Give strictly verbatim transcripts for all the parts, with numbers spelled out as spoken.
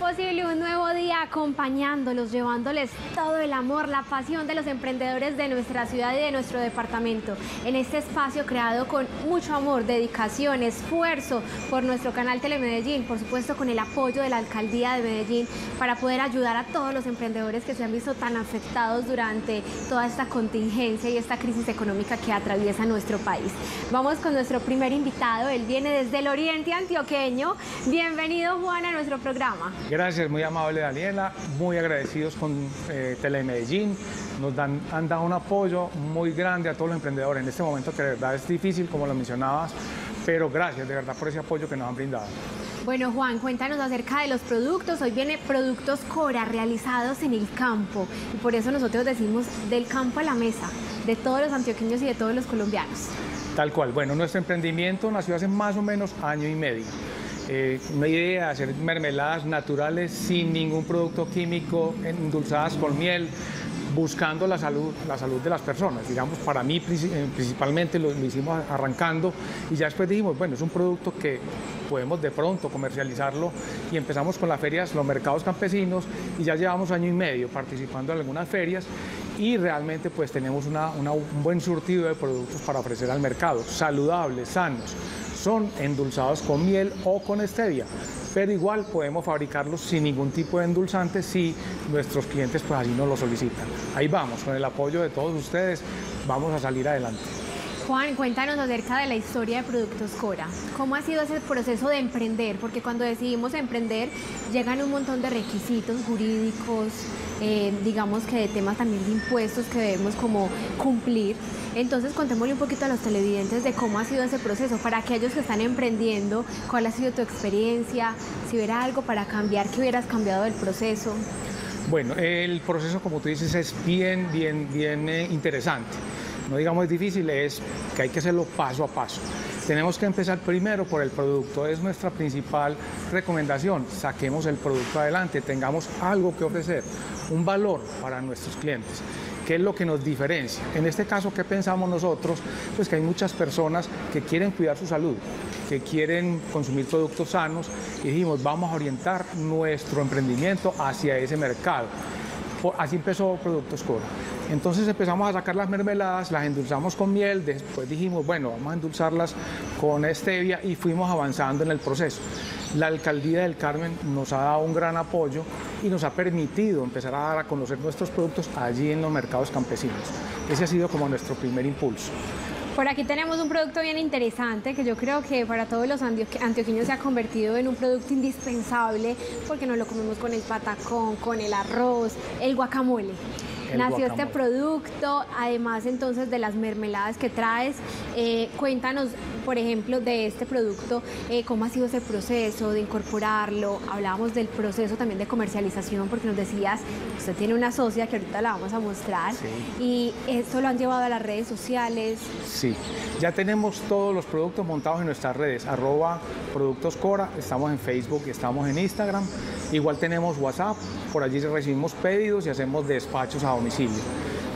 Posible, un nuevo día acompañándolos, llevándoles todo el amor, la pasión de los emprendedores de nuestra ciudad y de nuestro departamento. En este espacio creado con mucho amor, dedicación, esfuerzo por nuestro canal Telemedellín, por supuesto con el apoyo de la Alcaldía de Medellín para poder ayudar a todos los emprendedores que se han visto tan afectados durante toda esta contingencia y esta crisis económica que atraviesa nuestro país. Vamos con nuestro primer invitado, él viene desde el oriente antioqueño. Bienvenido, Juan, a nuestro programa. Gracias, muy amable Daniela, muy agradecidos con eh, Telemedellín, nos dan, han dado un apoyo muy grande a todos los emprendedores en este momento que de verdad es difícil, como lo mencionabas, pero gracias de verdad por ese apoyo que nos han brindado. Bueno, Juan, cuéntanos acerca de los productos. Hoy viene Productos Kora, realizados en el campo, y por eso nosotros decimos del campo a la mesa, de todos los antioqueños y de todos los colombianos. Tal cual. Bueno, nuestro emprendimiento nació hace más o menos año y medio. Eh, una idea de hacer mermeladas naturales sin ningún producto químico, endulzadas con miel, buscando la salud, la salud de las personas. Digamos, para mí principalmente lo, lo hicimos arrancando y ya después dijimos, bueno, es un producto que podemos de pronto comercializarlo y empezamos con las ferias, los mercados campesinos y ya llevamos año y medio participando en algunas ferias y realmente pues tenemos una, una, un buen surtido de productos para ofrecer al mercado, saludables, sanos. Son endulzados con miel o con stevia, pero igual podemos fabricarlos sin ningún tipo de endulzante si nuestros clientes pues así nos lo solicitan. Ahí vamos, con el apoyo de todos ustedes, vamos a salir adelante. Juan, cuéntanos acerca de la historia de Productos Kora. ¿Cómo ha sido ese proceso de emprender? Porque cuando decidimos emprender, llegan un montón de requisitos jurídicos, eh, digamos que de temas también de impuestos que debemos como cumplir. Entonces, contémosle un poquito a los televidentes de cómo ha sido ese proceso. Para aquellos que están emprendiendo, ¿cuál ha sido tu experiencia? Si hubiera algo para cambiar, ¿qué hubieras cambiado del proceso? Bueno, el proceso, como tú dices, es bien, bien, bien eh, interesante. No digamos es difícil, es que hay que hacerlo paso a paso. Tenemos que empezar primero por el producto, es nuestra principal recomendación. Saquemos el producto adelante, tengamos algo que ofrecer, un valor para nuestros clientes. ¿Qué es lo que nos diferencia? En este caso, ¿qué pensamos nosotros? Pues que hay muchas personas que quieren cuidar su salud, que quieren consumir productos sanos y dijimos, vamos a orientar nuestro emprendimiento hacia ese mercado. Así empezó Productos Kora. Entonces empezamos a sacar las mermeladas, las endulzamos con miel, después dijimos, bueno, vamos a endulzarlas con stevia y fuimos avanzando en el proceso. La Alcaldía del Carmen nos ha dado un gran apoyo y nos ha permitido empezar a dar a conocer nuestros productos allí en los mercados campesinos. Ese ha sido como nuestro primer impulso. Por aquí tenemos un producto bien interesante que yo creo que para todos los antioqueños se ha convertido en un producto indispensable porque nos lo comemos con el patacón, con el arroz, el guacamole. El Nació guacamole. Este producto, además entonces de las mermeladas que traes, eh, cuéntanos, por ejemplo, de este producto, eh, cómo ha sido ese proceso de incorporarlo. Hablábamos del proceso también de comercialización porque nos decías, usted tiene una socia que ahorita la vamos a mostrar, sí. Y esto lo han llevado a las redes sociales. Sí, ya tenemos todos los productos montados en nuestras redes, arroba Productos Kora, estamos en Facebook y estamos en Instagram, igual tenemos WhatsApp, por allí recibimos pedidos y hacemos despachos a domicilio.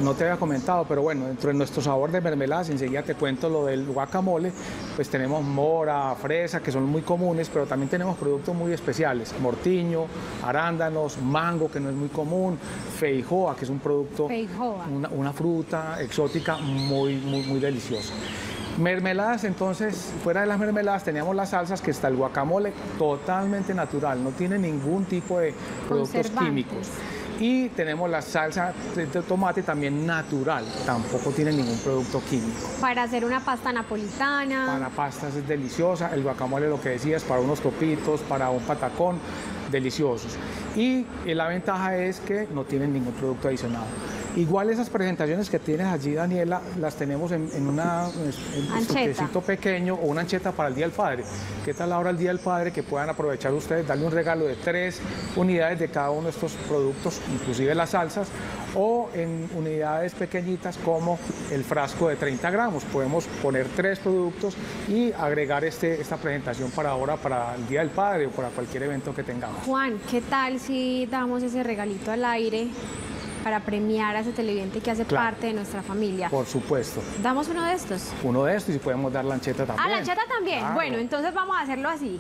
No te había comentado, pero bueno, dentro de nuestro sabor de mermeladas, enseguida te cuento lo del guacamole, pues tenemos mora, fresa, que son muy comunes, pero también tenemos productos muy especiales, mortiño, arándanos, mango, que no es muy común, feijoa, que es un producto, una, una fruta exótica muy, muy, muy deliciosa. Mermeladas, entonces, fuera de las mermeladas teníamos las salsas, que está el guacamole totalmente natural, no tiene ningún tipo de productos químicos. Y tenemos la salsa de tomate también natural, tampoco tiene ningún producto químico. Para hacer una pasta napolitana. Para pastas es deliciosa, el guacamole, lo que decías, para unos topitos, para un patacón, deliciosos. Y la ventaja es que no tienen ningún producto adicional. Igual esas presentaciones que tienes allí, Daniela, las tenemos en, en una, un toquecito pequeño o una ancheta para el Día del Padre. ¿Qué tal ahora el Día del Padre? Que puedan aprovechar ustedes, darle un regalo de tres unidades de cada uno de estos productos, inclusive las salsas, o en unidades pequeñitas como el frasco de treinta gramos. Podemos poner tres productos y agregar este, esta presentación para ahora, para el Día del Padre o para cualquier evento que tengamos. Juan, ¿qué tal si damos ese regalito al aire para premiar a ese televidente que hace claro, parte de nuestra familia? Por supuesto. ¿Damos uno de estos? Uno de estos y podemos dar la ancheta también. ¿A la ancheta también? Claro. Bueno, entonces vamos a hacerlo así.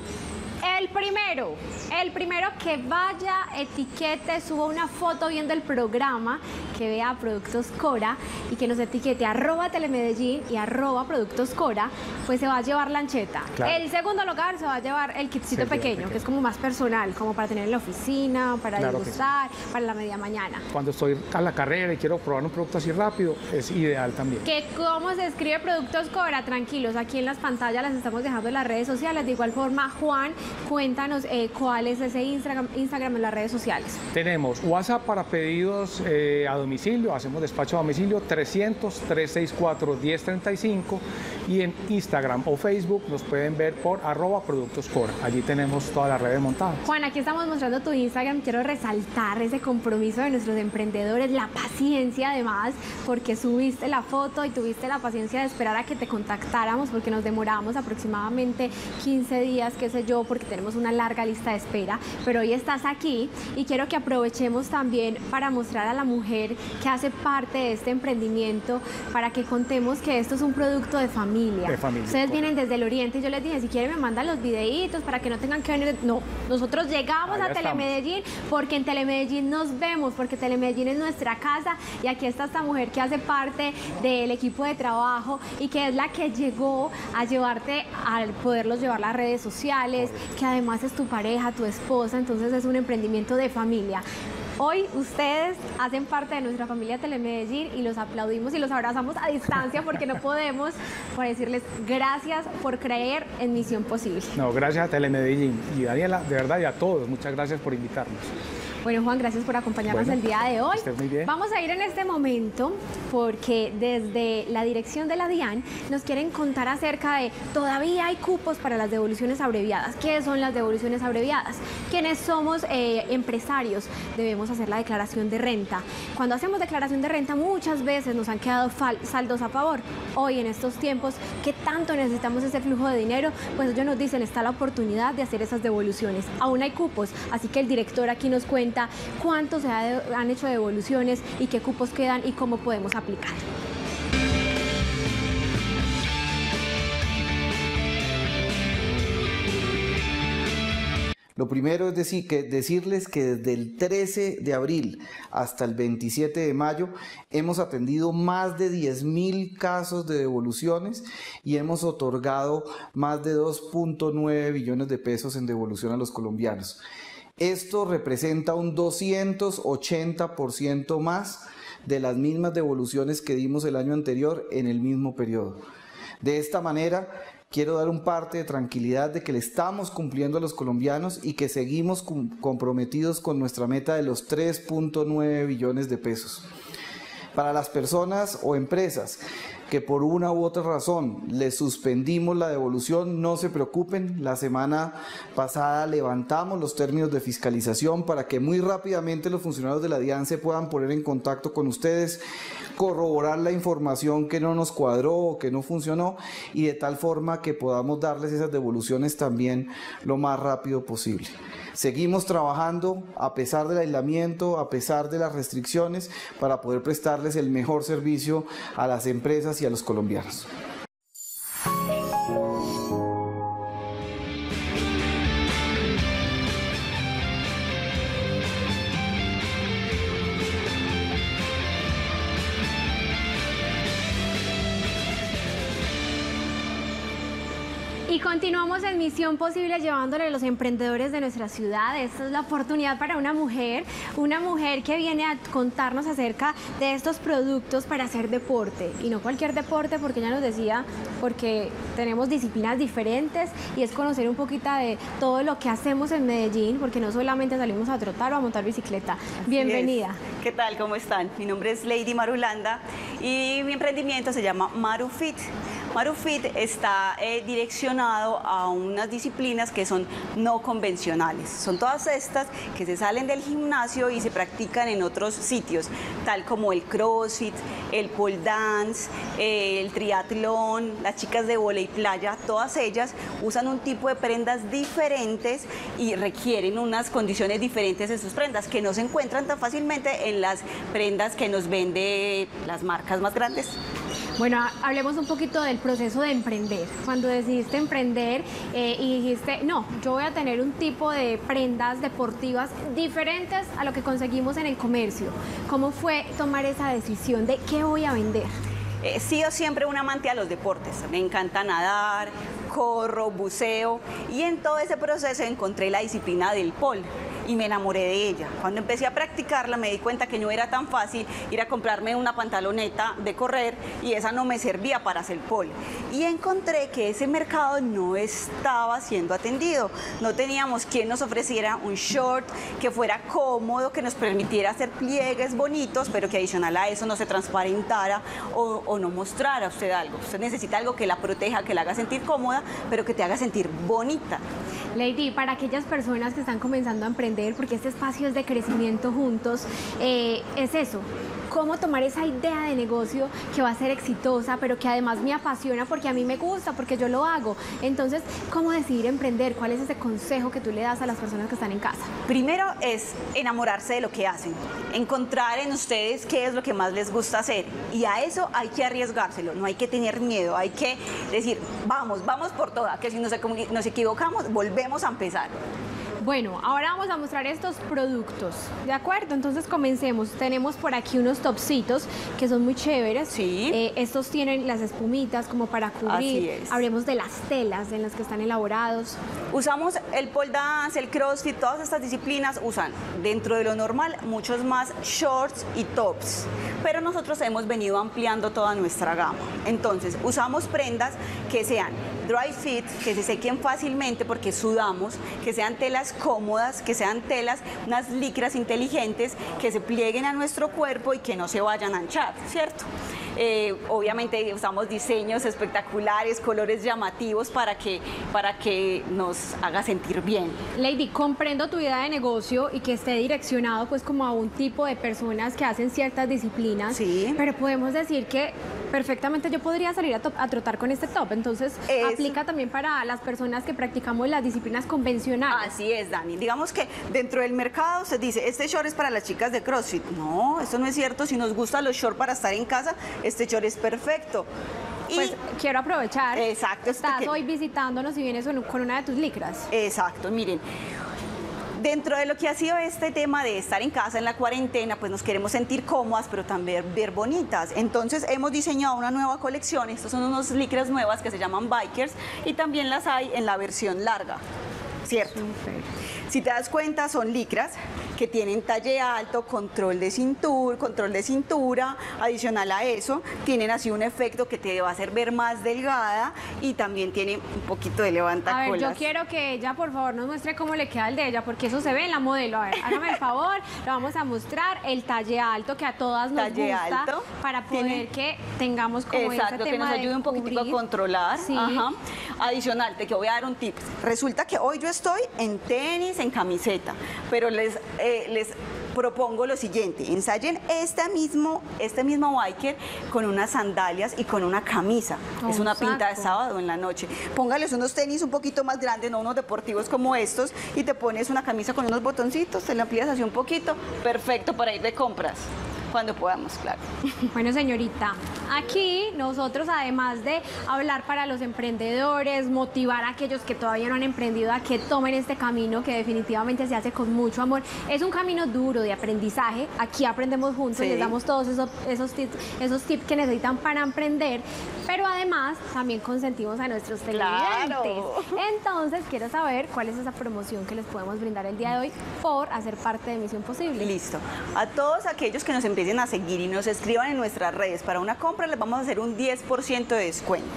El el primero, el primero que vaya, etiquete, suba una foto viendo el programa, que vea Productos Kora y que nos etiquete arroba Telemedellín y arroba Productos Kora, pues se va a llevar lancheta. Claro. El segundo lugar se va a llevar el kitcito pequeño, pequeño, que es como más personal, como para tener en la oficina, para claro degustar, sí, para la media mañana. Cuando estoy a la carrera y quiero probar un producto así rápido, es ideal también. Que cómo se escribe Productos Kora, tranquilos, aquí en las pantallas las estamos dejando en las redes sociales. De igual forma, Juan, cuéntanos eh, cuál es ese Instagram, Instagram en las redes sociales. Tenemos WhatsApp para pedidos eh, a domicilio, hacemos despacho a domicilio, trescientos, trescientos sesenta y cuatro, diez treinta y cinco, y en Instagram o Facebook nos pueden ver por arroba Productos Kora. Allí tenemos toda la red de montadas. Juan, aquí estamos mostrando tu Instagram. Quiero resaltar ese compromiso de nuestros emprendedores, la paciencia además, porque subiste la foto y tuviste la paciencia de esperar a que te contactáramos, porque nos demoramos aproximadamente quince días, qué sé yo, porque tenemos una larga lista de espera, pero hoy estás aquí y quiero que aprovechemos también para mostrar a la mujer que hace parte de este emprendimiento, para que contemos que esto es un producto de familia. De familia. Ustedes vienen desde el oriente y yo les dije, si quieren me mandan los videitos para que no tengan que venir. No, nosotros llegamos a Telemedellín porque en Telemedellín nos vemos, porque Telemedellín es nuestra casa y aquí está esta mujer que hace parte del equipo de trabajo y que es la que llegó a llevarte, al poderlos llevar las redes sociales, que además es tu pareja, tu esposa, entonces es un emprendimiento de familia. Hoy ustedes hacen parte de nuestra familia Telemedellín y los aplaudimos y los abrazamos a distancia porque no podemos, por decirles gracias por creer en Misión Posible. No, gracias a Telemedellín y Daniela, de verdad, y a todos, muchas gracias por invitarnos. Bueno, Juan, gracias por acompañarnos bueno, el día de hoy. Muy bien. Vamos a ir en este momento porque desde la dirección de la DIAN nos quieren contar acerca de todavía hay cupos para las devoluciones abreviadas. ¿Qué son las devoluciones abreviadas? Quienes somos eh, empresarios debemos hacer la declaración de renta. Cuando hacemos declaración de renta muchas veces nos han quedado saldos a favor. Hoy en estos tiempos, ¿qué tanto necesitamos ese flujo de dinero? Pues ellos nos dicen, está la oportunidad de hacer esas devoluciones. Aún hay cupos, así que el director aquí nos cuenta cuántos se han hecho devoluciones y qué cupos quedan y cómo podemos aplicar. Lo primero es decir, que decirles que desde el trece de abril hasta el veintisiete de mayo hemos atendido más de diez mil casos de devoluciones y hemos otorgado más de dos punto nueve billones de pesos en devolución a los colombianos. Esto representa un doscientos ochenta por ciento más de las mismas devoluciones que dimos el año anterior en el mismo periodo. De esta manera, quiero dar un parte de tranquilidad de que le estamos cumpliendo a los colombianos y que seguimos comprometidos con nuestra meta de los tres punto nueve billones de pesos. Para las personas o empresas que por una u otra razón les suspendimos la devolución, no se preocupen, la semana pasada levantamos los términos de fiscalización para que muy rápidamente los funcionarios de la DIAN se puedan poner en contacto con ustedes, corroborar la información que no nos cuadró o que no funcionó y de tal forma que podamos darles esas devoluciones también lo más rápido posible. Seguimos trabajando a pesar del aislamiento, a pesar de las restricciones, para poder prestarles el mejor servicio a las empresas y a los colombianos. Y continuamos en Misión Posible llevándole a los emprendedores de nuestra ciudad. Esta es la oportunidad para una mujer, una mujer que viene a contarnos acerca de estos productos para hacer deporte. Y no cualquier deporte, porque ella nos decía, porque tenemos disciplinas diferentes y es conocer un poquito de todo lo que hacemos en Medellín, porque no solamente salimos a trotar o a montar bicicleta. Así bienvenida. Es. ¿Qué tal? ¿Cómo están? Mi nombre es Lady Marulanda y mi emprendimiento se llama Maru Fitt. Maru Fitt está eh, direccionado a unas disciplinas que son no convencionales. Son todas estas que se salen del gimnasio y se practican en otros sitios, tal como el crossfit, el pole dance, eh, el triatlón, las chicas de voley playa. Todas ellas usan un tipo de prendas diferentes y requieren unas condiciones diferentes en sus prendas que no se encuentran tan fácilmente en las prendas que nos venden las marcas más grandes. Bueno, hablemos un poquito del proceso de emprender. Cuando decidiste emprender eh, y dijiste, no, yo voy a tener un tipo de prendas deportivas diferentes a lo que conseguimos en el comercio. ¿Cómo fue tomar esa decisión de qué voy a vender? He sido siempre un amante a los deportes, me encanta nadar, corro, buceo, y en todo ese proceso encontré la disciplina del pole y me enamoré de ella. Cuando empecé a practicarla me di cuenta que no era tan fácil ir a comprarme una pantaloneta de correr y esa no me servía para hacer pole, y encontré que ese mercado no estaba siendo atendido, no teníamos quien nos ofreciera un short que fuera cómodo, que nos permitiera hacer pliegues bonitos, pero que adicional a eso no se transparentara o, o no mostrara a usted algo. Usted necesita algo que la proteja, que la haga sentir cómoda, pero que te haga sentir bonita. Lady, para aquellas personas que están comenzando a emprender, porque este espacio es de crecimiento juntos, eh, es eso, cómo tomar esa idea de negocio que va a ser exitosa, pero que además me apasiona porque a mí me gusta, porque yo lo hago. Entonces, ¿cómo decidir emprender? ¿Cuál es ese consejo que tú le das a las personas que están en casa? Primero es enamorarse de lo que hacen, encontrar en ustedes qué es lo que más les gusta hacer, y a eso hay que arriesgárselo, no hay que tener miedo, hay que decir, vamos, vamos por toda, que si nos, nos equivocamos, volvemos a empezar. Bueno, ahora vamos a mostrar estos productos, ¿de acuerdo? Entonces comencemos. Tenemos por aquí unos topsitos que son muy chéveres. Sí. Eh, estos tienen las espumitas como para cubrir. Así es. Hablemos de las telas en las que están elaborados. Usamos el pole dance, el crossfit, todas estas disciplinas usan dentro de lo normal muchos más shorts y tops, pero nosotros hemos venido ampliando toda nuestra gama. Entonces usamos prendas que sean dry fit, que se sequen fácilmente porque sudamos, que sean telas cómodas, que sean telas, unas licras inteligentes que se plieguen a nuestro cuerpo y que no se vayan a anchar, ¿cierto? Eh, obviamente usamos diseños espectaculares, colores llamativos para que, para que nos haga sentir bien. Lady, comprendo tu idea de negocio y que esté direccionado pues como a un tipo de personas que hacen ciertas disciplinas, sí, pero podemos decir que perfectamente yo podría salir a, top, a trotar con este top, entonces es... aplica también para las personas que practicamos las disciplinas convencionales. Así es, Dani, digamos que dentro del mercado se dice, este short es para las chicas de CrossFit, no, eso no es cierto, si nos gustan los shorts para estar en casa, este short es perfecto. Y pues quiero aprovechar. Exacto. Estás que... hoy visitándonos y vienes con una de tus licras. Exacto, miren. Dentro de lo que ha sido este tema de estar en casa, en la cuarentena, pues nos queremos sentir cómodas, pero también ver bonitas. Entonces hemos diseñado una nueva colección. Estos son unos licras nuevas que se llaman bikers y también las hay en la versión larga, ¿cierto? Super. Si te das cuenta, son licras que tienen talle alto, control de cintura, control de cintura, adicional a eso, tienen así un efecto que te va a hacer ver más delgada y también tiene un poquito de levantacolas. A ver, yo quiero que ella, por favor, nos muestre cómo le queda el de ella, porque eso se ve en la modelo. A ver, hágame el favor, lo vamos a mostrar, el talle alto que a todas nos talle gusta, alto, para poder tiene... que tengamos como exacto, ese tema que nos ayude un poquitico a controlar. Sí. Ajá. Adicional, te voy a dar un tip. Resulta que hoy yo estoy en tenis, en camiseta, pero les... Eh, les propongo lo siguiente, ensayen este mismo, este mismo biker con unas sandalias y con una camisa, oh, es una pinta de sábado en la noche, póngales unos tenis un poquito más grandes, no unos deportivos como estos, y te pones una camisa con unos botoncitos, te la amplías así un poquito, perfecto para ir de compras. Cuando podamos, claro. Bueno, señorita, aquí nosotros, además de hablar para los emprendedores, motivar a aquellos que todavía no han emprendido a que tomen este camino que definitivamente se hace con mucho amor, es un camino duro de aprendizaje, aquí aprendemos juntos, sí, les damos todos esos, esos, tips, esos tips que necesitan para emprender, pero además también consentimos a nuestros televidentes. Claro. Entonces, quiero saber cuál es esa promoción que les podemos brindar el día de hoy por hacer parte de Misión Posible. Listo. A todos aquellos que nos empiecen a seguir y nos escriban en nuestras redes para una compra, les vamos a hacer un diez por ciento de descuento,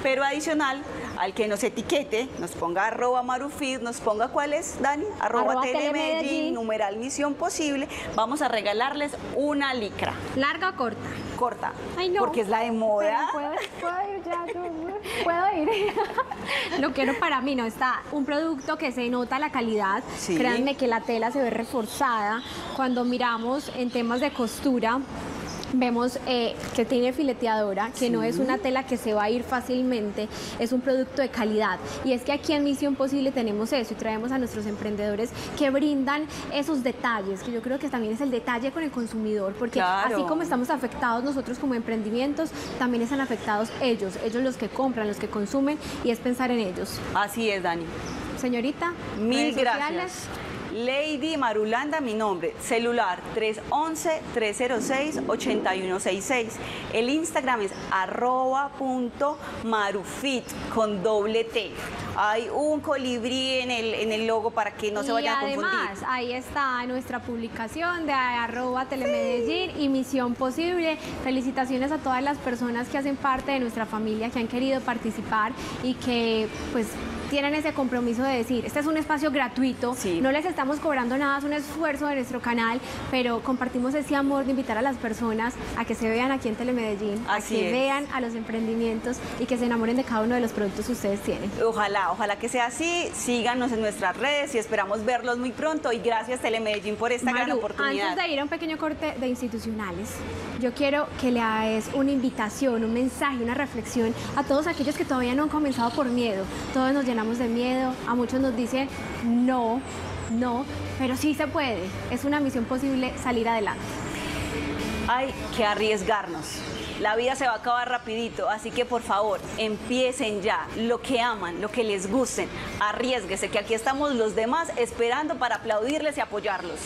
pero adicional al que nos etiquete, nos ponga arroba Maru Fitt, nos ponga cuál es, Dani, arroba, arroba Telemedellín, Telemedellín, numeral Misión Posible, vamos a regalarles una licra. ¿Larga o corta? Corta, ay, no, porque es la de moda. Puedo, puedo ir ya, puedo ir. Lo quiero para mí, no, está un producto que se nota la calidad, sí, créanme que la tela se ve reforzada, cuando miramos en temas de costura, Vemos eh, que tiene fileteadora, que sí. no es una tela que se va a ir fácilmente, es un producto de calidad. Y es que aquí en Misión Posible tenemos eso y traemos a nuestros emprendedores que brindan esos detalles, que yo creo que también es el detalle con el consumidor, porque claro. así como estamos afectados nosotros como emprendimientos, también están afectados ellos, ellos los que compran, los que consumen, y es pensar en ellos. Así es, Dani. Señorita, mil gracias. Lady Marulanda, mi nombre, celular tres once, tres cero seis, ochenta y uno sesenta y seis. El Instagram es arroba punto marufit con doble T. Hay un colibrí en el, en el logo para que no se vayan a confundir. Y además, ahí está nuestra publicación de arroba Telemedellín sí. y Misión Posible. Felicitaciones a todas las personas que hacen parte de nuestra familia, que han querido participar y que, pues, tienen ese compromiso de decir, este es un espacio gratuito, sí. no les estamos cobrando nada, es un esfuerzo de nuestro canal, pero compartimos ese amor de invitar a las personas a que se vean aquí en Telemedellín, Así a que es. vean a los emprendimientos y que se enamoren de cada uno de los productos que ustedes tienen. Ojalá, ojalá que sea así, síganos en nuestras redes y esperamos verlos muy pronto, y gracias Telemedellín por esta Maru, gran oportunidad. Antes de ir a un pequeño corte de institucionales, yo quiero que le hagas una invitación, un mensaje, una reflexión a todos aquellos que todavía no han comenzado por miedo. Todos nos llenamos de miedo, a muchos nos dicen no, no, pero sí se puede, es una misión posible salir adelante. Hay que arriesgarnos, la vida se va a acabar rapidito, así que por favor, empiecen ya, lo que aman, lo que les gusten, arriésguese, que aquí estamos los demás esperando para aplaudirles y apoyarlos.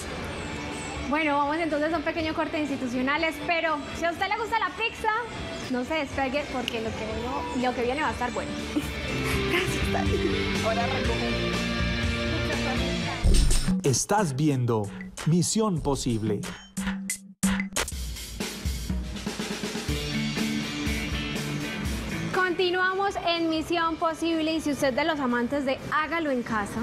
Bueno, vamos entonces a un pequeño corte de institucionales, pero si a usted le gusta la pizza, no se despegue porque lo que, uno, lo que viene va a estar bueno. Gracias, Dani. Ahora recomiendo. Estás viendo Misión Posible. Continuamos en Misión Posible, y si usted es de los amantes de hágalo en casa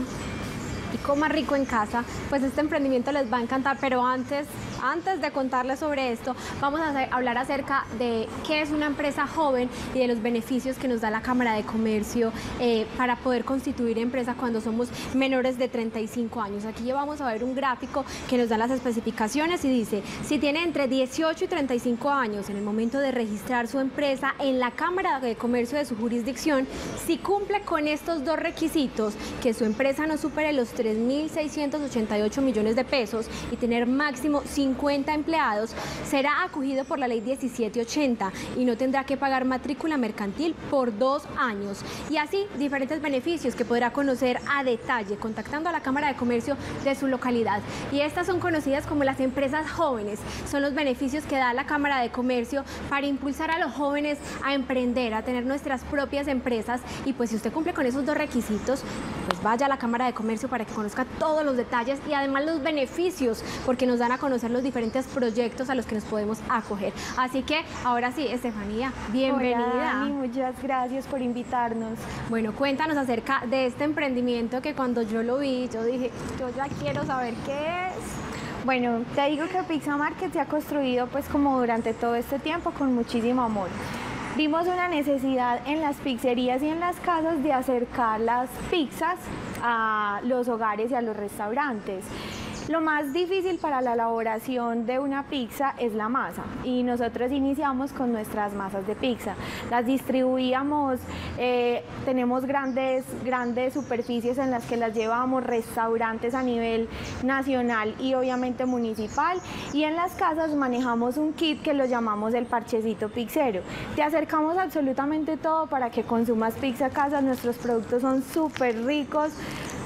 y coma rico en casa, pues este emprendimiento les va a encantar. Pero antes, antes de contarles sobre esto, vamos a hacer, hablar acerca de qué es una empresa joven y de los beneficios que nos da la Cámara de Comercio eh, para poder constituir empresa cuando somos menores de treinta y cinco años. Aquí vamos a ver un gráfico que nos da las especificaciones y dice, si tiene entre dieciocho y treinta y cinco años en el momento de registrar su empresa en la Cámara de Comercio de su jurisdicción, si cumple con estos dos requisitos, que su empresa no supere los tres mil seiscientos ochenta y ocho millones de pesos y tener máximo cincuenta empleados, será acogido por la ley diecisiete ochenta y no tendrá que pagar matrícula mercantil por dos años. Y así, diferentes beneficios que podrá conocer a detalle contactando a la Cámara de Comercio de su localidad. Y estas son conocidas como las empresas jóvenes. Son los beneficios que da la Cámara de Comercio para impulsar a los jóvenes a emprender, a tener nuestras propias empresas. Y pues si usted cumple con esos dos requisitos, pues vaya a la Cámara de Comercio para que conozca todos los detalles y además los beneficios, porque nos dan a conocer los diferentes proyectos a los que nos podemos acoger. Así que ahora sí, Estefanía, bienvenida. Hola, Dani, muchas gracias por invitarnos. Bueno, cuéntanos acerca de este emprendimiento que cuando yo lo vi, yo dije, yo ya quiero saber qué es. Bueno, te digo que Pizza Market se ha construido pues como durante todo este tiempo con muchísimo amor. Vimos una necesidad en las pizzerías y en las casas de acercar las pizzas a los hogares y a los restaurantes. Lo más difícil para la elaboración de una pizza es la masa, y nosotros iniciamos con nuestras masas de pizza. Las distribuíamos, eh, tenemos grandes, grandes superficies en las que las llevamos, restaurantes a nivel nacional y obviamente municipal, y en las casas manejamos un kit que lo llamamos el parchecito pizzero. Te acercamos absolutamente todo para que consumas pizza a casa, nuestros productos son súper ricos.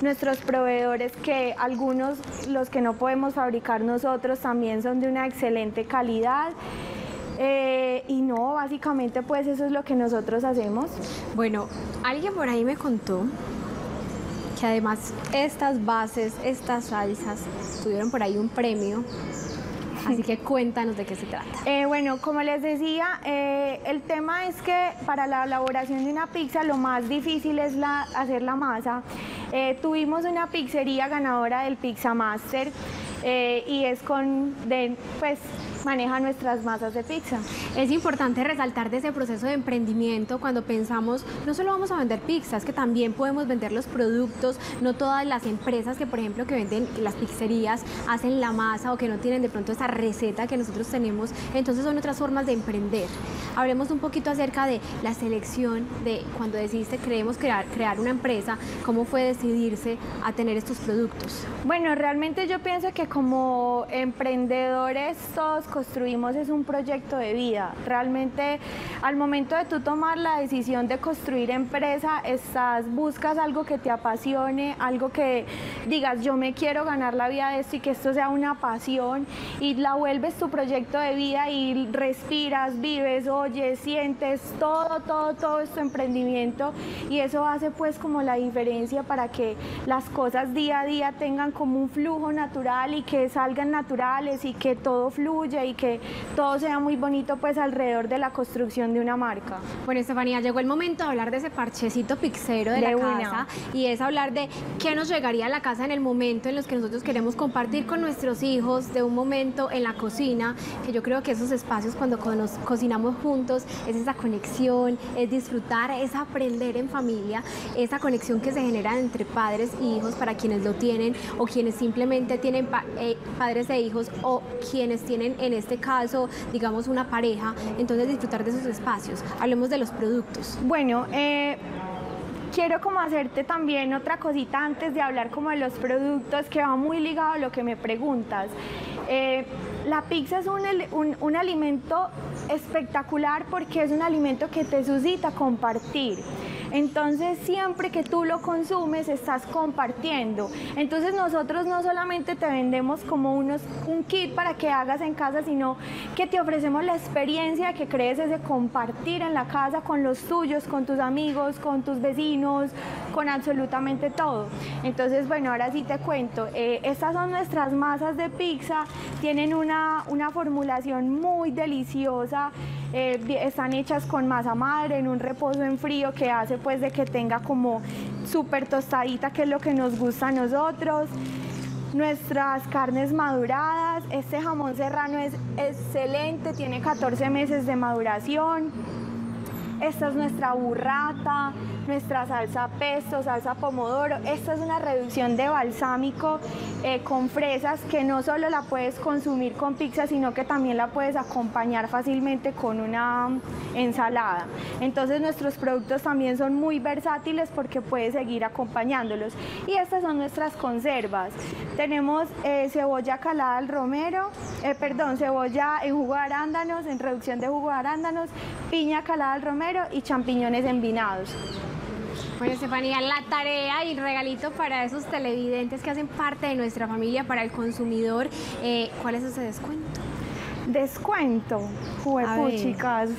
Nuestros proveedores, que algunos, los que no podemos fabricar nosotros, también son de una excelente calidad. Eh, y no, básicamente pues eso es lo que nosotros hacemos. Bueno, alguien por ahí me contó que además estas bases, estas salsas, tuvieron por ahí un premio. Así que cuéntanos de qué se trata. Eh, bueno, como les decía, eh, el tema es que para la elaboración de una pizza lo más difícil es la, hacer la masa. Eh, tuvimos una pizzería ganadora del Pizza Master eh, y es con... De, pues, maneja nuestras masas de pizza. Es importante resaltar de ese proceso de emprendimiento cuando pensamos, no solo vamos a vender pizzas, que también podemos vender los productos. No todas las empresas que, por ejemplo, que venden las pizzerías, hacen la masa o que no tienen de pronto esa receta que nosotros tenemos, entonces son otras formas de emprender. Hablemos un poquito acerca de la selección de cuando decidiste, creemos, crear, crear una empresa, ¿cómo fue decidirse a tener estos productos? Bueno, realmente yo pienso que como emprendedores todos construimos es un proyecto de vida. Realmente al momento de tú tomar la decisión de construir empresa, estás, buscas algo que te apasione, algo que digas yo me quiero ganar la vida de esto y que esto sea una pasión, y la vuelves tu proyecto de vida y respiras, vives, oyes, sientes, todo, todo, todo es tu emprendimiento, y eso hace pues como la diferencia para que las cosas día a día tengan como un flujo natural y que salgan naturales y que todo fluya y que todo sea muy bonito pues alrededor de la construcción de una marca. Bueno, Estefanía, llegó el momento de hablar de ese parchecito pizzero de, de la una. casa, y es hablar de qué nos llegaría a la casa en el momento en los que nosotros queremos compartir con nuestros hijos, de un momento en la cocina, que yo creo que esos espacios cuando nos cocinamos juntos es esa conexión, es disfrutar, es aprender en familia, esa conexión que se genera entre padres e hijos para quienes lo tienen o quienes simplemente tienen pa eh, padres e hijos o quienes tienen en este caso, digamos, una pareja. Entonces disfrutar de esos espacios. Hablemos de los productos. Bueno, eh... quiero como hacerte también otra cosita antes de hablar como de los productos, que va muy ligado a lo que me preguntas. Eh, la pizza es un, un, un alimento espectacular porque es un alimento que te suscita compartir. Entonces siempre que tú lo consumes estás compartiendo. Entonces nosotros no solamente te vendemos como unos, un kit para que hagas en casa, sino que te ofrecemos la experiencia de que crees ese compartir en la casa con los tuyos, con tus amigos, con tus vecinos, con absolutamente todo. Entonces bueno, ahora sí te cuento, eh, estas son nuestras masas de pizza, tienen una, una formulación muy deliciosa. Eh, están hechas con masa madre en un reposo en frío que hace pues de que tenga como súper tostadita, que es lo que nos gusta a nosotros. Nuestras carnes maduradas, este jamón serrano es excelente, tiene catorce meses de maduración. Esta es nuestra burrata, nuestra salsa pesto, salsa pomodoro. Esta es una reducción de balsámico eh, con fresas, que no solo la puedes consumir con pizza, sino que también la puedes acompañar fácilmente con una ensalada. Entonces nuestros productos también son muy versátiles porque puedes seguir acompañándolos. Y estas son nuestras conservas. Tenemos eh, cebolla calada al romero, eh, perdón, cebolla en jugo de arándanos, en reducción de jugo de arándanos, piña calada al romero y champiñones envinados. Bueno, Estefanía, la tarea y el regalito para esos televidentes que hacen parte de nuestra familia, para el consumidor, eh, ¿cuál es ese descuento? Descuento, juepúchicas.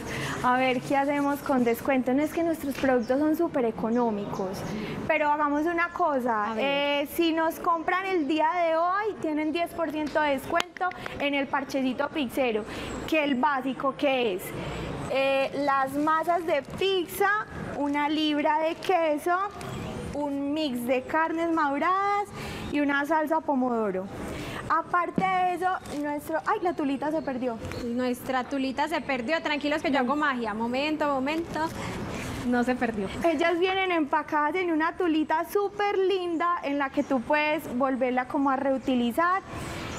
A ver qué hacemos con descuento. No es que nuestros productos son súper económicos, pero hagamos una cosa, eh, si nos compran el día de hoy tienen diez por ciento de descuento en el parchecito pizzero, que el básico que es Eh, las masas de pizza, una libra de queso, un mix de carnes maduradas y una salsa pomodoro. Aparte de eso, nuestro... ¡Ay, la tulita se perdió! Nuestra tulita se perdió. Tranquilos que yo hago magia. Momento, momento. No se perdió. Ellas vienen empacadas en una tulita súper linda en la que tú puedes volverla como a reutilizar.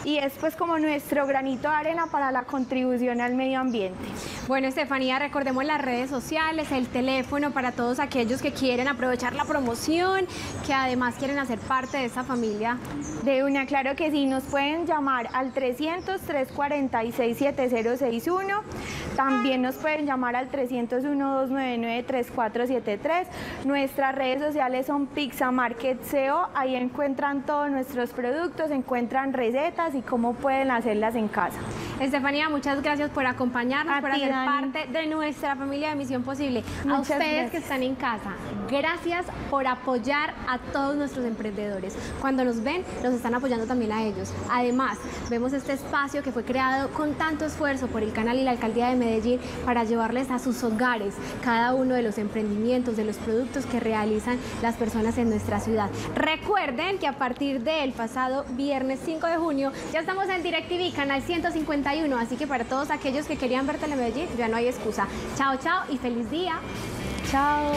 Y es pues como nuestro granito de arena para la contribución al medio ambiente. Bueno, Estefanía, recordemos las redes sociales, el teléfono para todos aquellos que quieren aprovechar la promoción, que además quieren hacer parte de esta familia. De una, claro que sí, nos pueden llamar al trescientos, trescientos cuarenta y seis, setenta cero sesenta y uno, también nos pueden llamar al trescientos uno, doscientos noventa y nueve, treinta y cuatro setenta y tres. Nuestras redes sociales son Pizza Market C O, ahí encuentran todos nuestros productos, encuentran recetas y cómo pueden hacerlas en casa. Estefanía, muchas gracias por acompañarnos, a por ti, hacer Dani. parte de nuestra familia de Misión Posible. Muchas a ustedes gracias. que están en casa, gracias por apoyar a todos nuestros emprendedores. Cuando nos ven, nos están apoyando también a ellos. Además, vemos este espacio que fue creado con tanto esfuerzo por el canal y la Alcaldía de Medellín para llevarles a sus hogares cada uno de los emprendimientos, de los productos que realizan las personas en nuestra ciudad. Recuerden que a partir del pasado viernes cinco de junio Ya estamos en DirecTV, canal ciento cincuenta y uno, así que para todos aquellos que querían ver Telemedellín, ya no hay excusa. Chao, chao y feliz día. Chao.